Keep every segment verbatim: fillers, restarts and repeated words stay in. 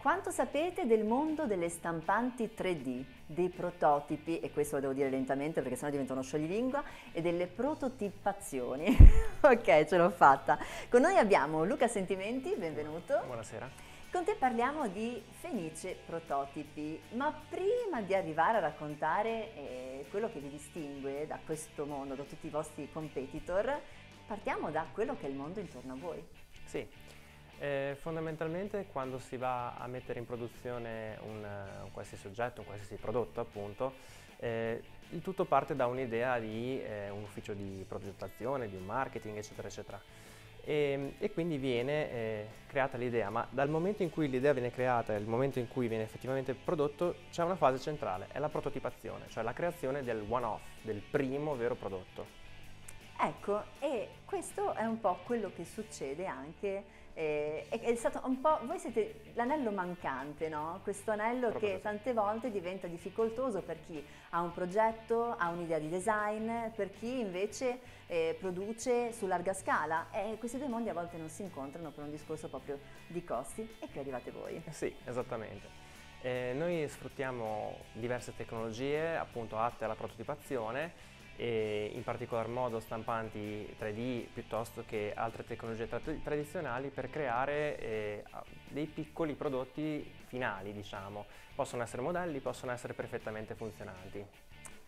Quanto sapete del mondo delle stampanti tre D, dei prototipi, e questo lo devo dire lentamente perché sennò diventa uno scioglilingua, e delle prototipazioni? Ok, ce l'ho fatta. Con noi abbiamo Luca Sentimenti, benvenuto. Buonasera. Con te parliamo di Fenice Prototipi, ma prima di arrivare a raccontare eh, quello che vi distingue da questo mondo, da tutti i vostri competitor, partiamo da quello che è il mondo intorno a voi. Sì. Eh, fondamentalmente quando si va a mettere in produzione un, un qualsiasi oggetto, un qualsiasi prodotto appunto, eh, il tutto parte da un'idea di eh, un ufficio di progettazione, di un marketing eccetera eccetera e, e quindi viene eh, creata l'idea, ma dal momento in cui l'idea viene creata e il momento in cui viene effettivamente prodotto c'è una fase centrale, è la prototipazione, cioè la creazione del one-off, del primo vero prodotto. Ecco, e questo è un po' quello che succede anche, eh, è, è stato un po', voi siete l'anello mancante, no? Questo anello Proprio. che tante volte diventa difficoltoso per chi ha un progetto, ha un'idea di design, per chi invece eh, produce su larga scala, e questi due mondi a volte non si incontrano per un discorso proprio di costi, e qui arrivate voi. Sì, esattamente. Eh, noi sfruttiamo diverse tecnologie appunto atte alla prototipazione, e in particolar modo stampanti tre D piuttosto che altre tecnologie tra tradizionali per creare eh, dei piccoli prodotti finali, diciamo. Possono essere modelli, possono essere perfettamente funzionanti.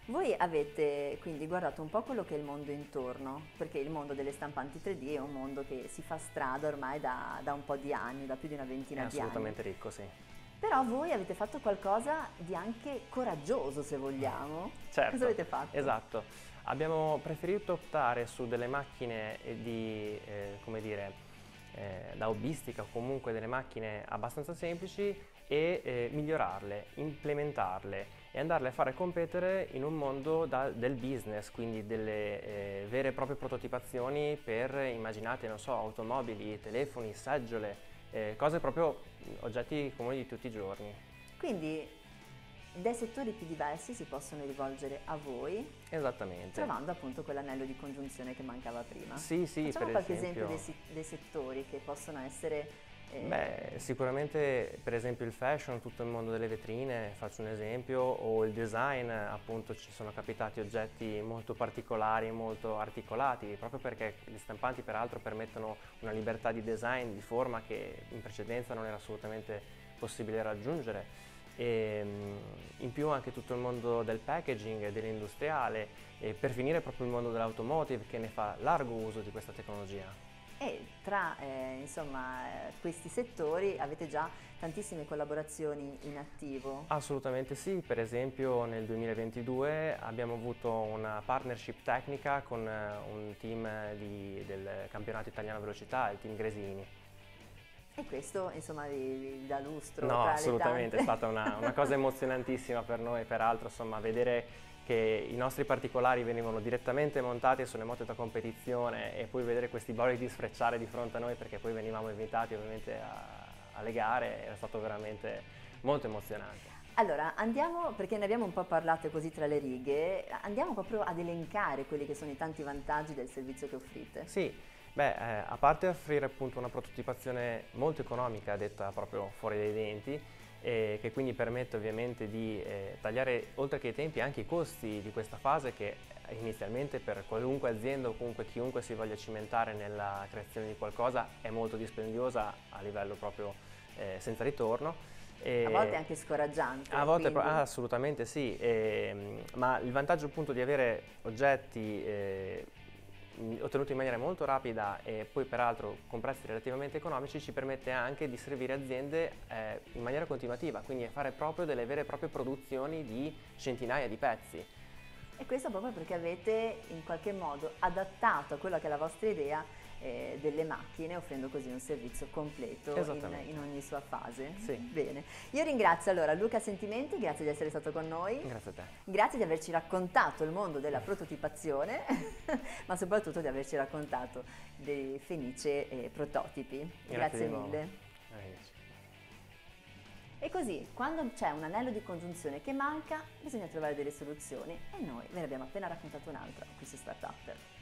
Voi avete quindi guardato un po' quello che è il mondo intorno, perché il mondo delle stampanti tre D è un mondo che si fa strada ormai da, da un po' di anni, da più di una ventina di anni. È assolutamente ricco, sì. Però voi avete fatto qualcosa di anche coraggioso, se vogliamo. Certo. Cosa avete fatto? Esatto. Abbiamo preferito optare su delle macchine di, eh, come dire, eh, da hobbistica, o comunque delle macchine abbastanza semplici, e eh, migliorarle, implementarle e andarle a fare competere in un mondo da, del business, quindi delle eh, vere e proprie prototipazioni per, immaginate, non so, automobili, telefoni, seggiole, Eh, cose proprio, oggetti comuni di tutti i giorni. Quindi dai settori più diversi si possono rivolgere a voi. Esattamente. Trovando appunto quell'anello di congiunzione che mancava prima. Sì, sì, facciamo per qualche esempio, esempio dei, dei settori che possono essere... Eh... Beh, sicuramente per esempio il fashion, tutto il mondo delle vetrine, faccio un esempio, o il design, appunto ci sono capitati oggetti molto particolari, molto articolati, proprio perché gli stampanti peraltro permettono una libertà di design, di forma, che in precedenza non era assolutamente possibile raggiungere. E, in più anche tutto il mondo del packaging, dell'industriale, e per finire proprio il mondo dell'automotive, che ne fa largo uso di questa tecnologia. E tra eh, insomma, questi settori avete già tantissime collaborazioni in attivo? Assolutamente sì, per esempio nel duemilaventidue abbiamo avuto una partnership tecnica con un team di, del campionato italiano velocità, il team Gresini. E questo insomma vi dà lustro? No, tra assolutamente, le tante. È stata una, una cosa emozionantissima per noi, peraltro insomma vedere che i nostri particolari venivano direttamente montati sulle moto da competizione e poi vedere questi bolidi sfrecciare di fronte a noi, perché poi venivamo invitati ovviamente a, alle gare, era stato veramente molto emozionante. Allora andiamo, perché ne abbiamo un po' parlato così tra le righe, andiamo proprio ad elencare quelli che sono i tanti vantaggi del servizio che offrite. Sì, beh, eh, a parte offrire appunto una prototipazione molto economica, detta proprio fuori dai denti, e che quindi permette ovviamente di eh, tagliare oltre che i tempi anche i costi di questa fase, che inizialmente per qualunque azienda o comunque chiunque si voglia cimentare nella creazione di qualcosa è molto dispendiosa a livello proprio eh, senza ritorno. E a volte è anche scoraggiante. A volte ah, assolutamente sì, e, ma il vantaggio appunto di avere oggetti eh, ottenuti in maniera molto rapida e poi peraltro con prezzi relativamente economici ci permette anche di servire aziende eh, in maniera continuativa, quindi fare proprio delle vere e proprie produzioni di centinaia di pezzi. E questo proprio perché avete in qualche modo adattato a quella che è la vostra idea eh, delle macchine, offrendo così un servizio completo in, in ogni sua fase. Sì. Bene, io ringrazio allora Luca Sentimenti, grazie di essere stato con noi. Grazie a te. Grazie di averci raccontato il mondo della prototipazione, ma soprattutto di averci raccontato dei Fenice eh, Prototipi. Grazie, grazie mille. Arrivederci. E così, quando c'è un anello di congiunzione che manca, bisogna trovare delle soluzioni, e noi ve ne abbiamo appena raccontato un'altra qui su StartUPper.